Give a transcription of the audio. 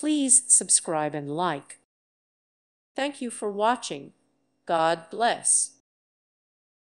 Please subscribe and like. Thank you for watching. God bless.